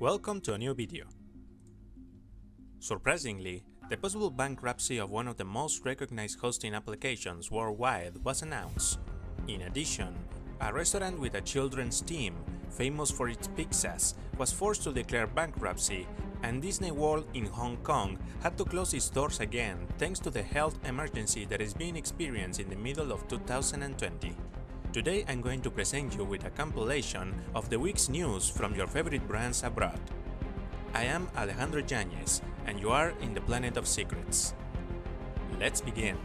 Welcome to a new video. Surprisingly, the possible bankruptcy of one of the most recognized hosting applications worldwide was announced. In addition, a restaurant with a children's theme, famous for its pizzas, was forced to declare bankruptcy, and Disney World in Hong Kong had to close its doors again thanks to the health emergency that is being experienced in the middle of 2020. Today I'm going to present you with a compilation of the week's news from your favorite brands abroad. I am Alejandro Yanez, and you are in the Planet of Secrets. Let's begin.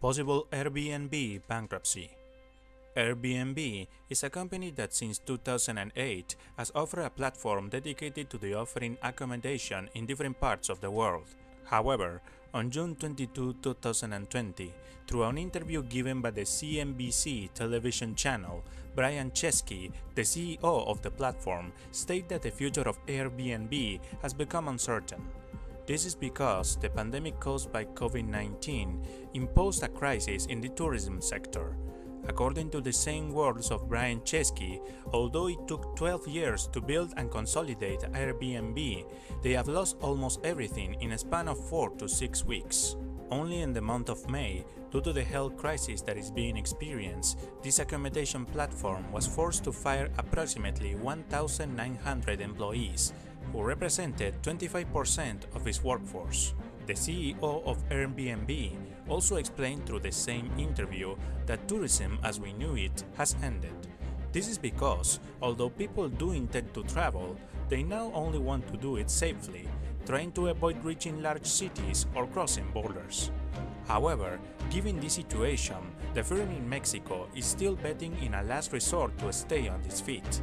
Possible Airbnb bankruptcy. Airbnb is a company that since 2008 has offered a platform dedicated to the offering accommodation in different parts of the world. However, on June 22, 2020, through an interview given by the CNBC television channel, Brian Chesky, the CEO of the platform, stated that the future of Airbnb has become uncertain. This is because the pandemic caused by COVID-19 imposed a crisis in the tourism sector. According to the same words of Brian Chesky, although it took 12 years to build and consolidate Airbnb, they have lost almost everything in a span of 4 to 6 weeks. Only in the month of May, due to the health crisis that is being experienced, this accommodation platform was forced to fire approximately 1,900 employees, who represented 25% of its workforce. The CEO of Airbnb also explained through the same interview that tourism as we knew it has ended. This is because, although people do intend to travel, they now only want to do it safely, trying to avoid reaching large cities or crossing borders. However, given this situation, the firm in Mexico is still betting in a last resort to stay on its feet.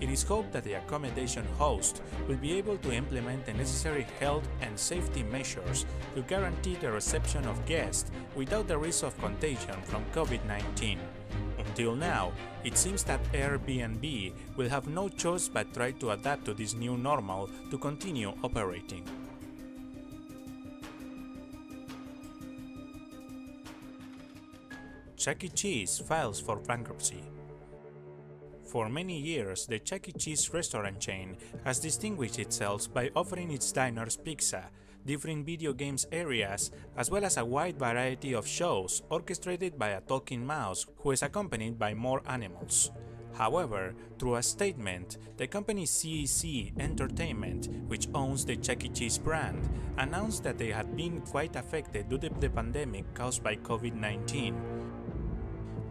It is hoped that the accommodation host will be able to implement the necessary health and safety measures to guarantee the reception of guests without the risk of contagion from COVID-19. Until now, it seems that Airbnb will have no choice but try to adapt to this new normal to continue operating. Chuck E. Cheese files for bankruptcy. For many years, the Chuck E. Cheese restaurant chain has distinguished itself by offering its diners pizza, different video games areas, as well as a wide variety of shows orchestrated by a talking mouse who is accompanied by more animals. However, through a statement, the company CEC Entertainment, which owns the Chuck E. Cheese brand, announced that they had been quite affected due to the pandemic caused by COVID-19.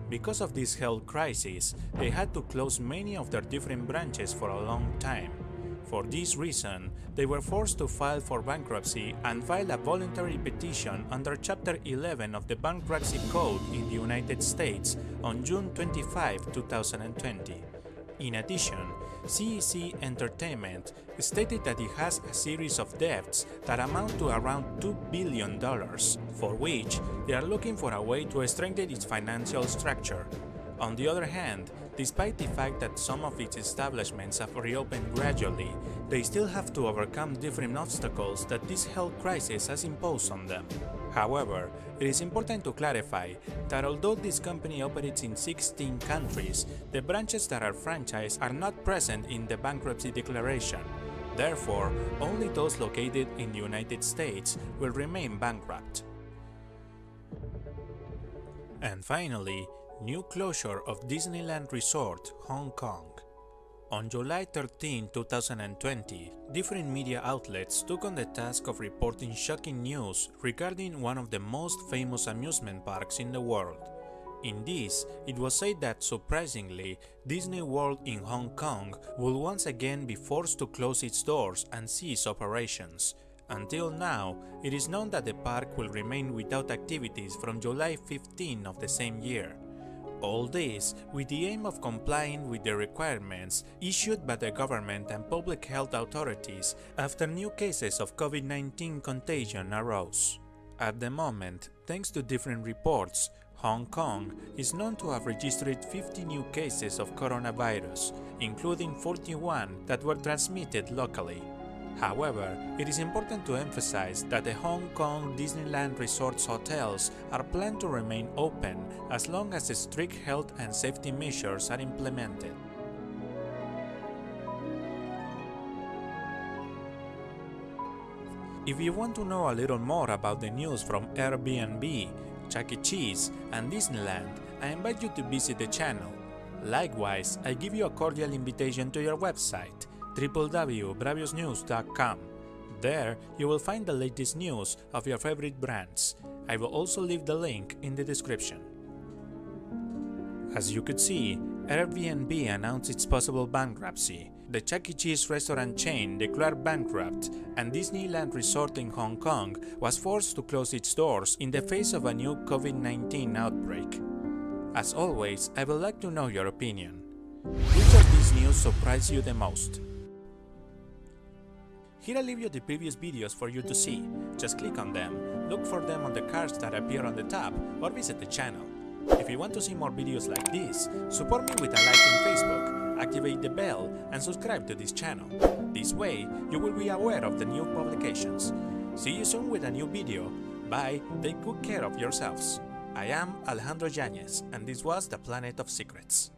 Because of this health crisis, they had to close many of their different branches for a long time. For this reason, they were forced to file for bankruptcy and filed a voluntary petition under Chapter 11 of the Bankruptcy Code in the United States on June 25, 2020. In addition, CEC Entertainment stated that it has a series of debts that amount to around $2 billion, for which they are looking for a way to strengthen its financial structure. On the other hand, despite the fact that some of its establishments have reopened gradually, they still have to overcome different obstacles that this health crisis has imposed on them. However, it is important to clarify that although this company operates in 16 countries, the branches that are franchised are not present in the bankruptcy declaration. Therefore, only those located in the United States will remain bankrupt. And finally, new closure of Disneyland Resort, Hong Kong. On July 13, 2020, different media outlets took on the task of reporting shocking news regarding one of the most famous amusement parks in the world. In this, it was said that, surprisingly, Disney World in Hong Kong will once again be forced to close its doors and cease operations. Until now, it is known that the park will remain without activities from July 15 of the same year. All this with the aim of complying with the requirements issued by the government and public health authorities after new cases of COVID-19 contagion arose. At the moment, thanks to different reports, Hong Kong is known to have registered 50 new cases of coronavirus, including 41 that were transmitted locally. However, it is important to emphasize that the Hong Kong Disneyland Resort's hotels are planned to remain open as long as strict health and safety measures are implemented. If you want to know a little more about the news from Airbnb, Chuck E. Cheese, and Disneyland, I invite you to visit the channel. Likewise, I give you a cordial invitation to your website, www.bravosnews.com. There, you will find the latest news of your favorite brands. I will also leave the link in the description. As you could see, Airbnb announced its possible bankruptcy. The Chuck E. Cheese restaurant chain declared bankrupt, and Disneyland Resort in Hong Kong was forced to close its doors in the face of a new COVID-19 outbreak. As always, I would like to know your opinion. Which of these news surprised you the most? Here I leave you the previous videos for you to see. Just click on them, look for them on the cards that appear on the tab, or visit the channel. If you want to see more videos like this, support me with a like on Facebook, activate the bell, and subscribe to this channel. This way, you will be aware of the new publications. See you soon with a new video. Bye, take good care of yourselves. I am Alejandro Yanez, and this was the Planet of Secrets.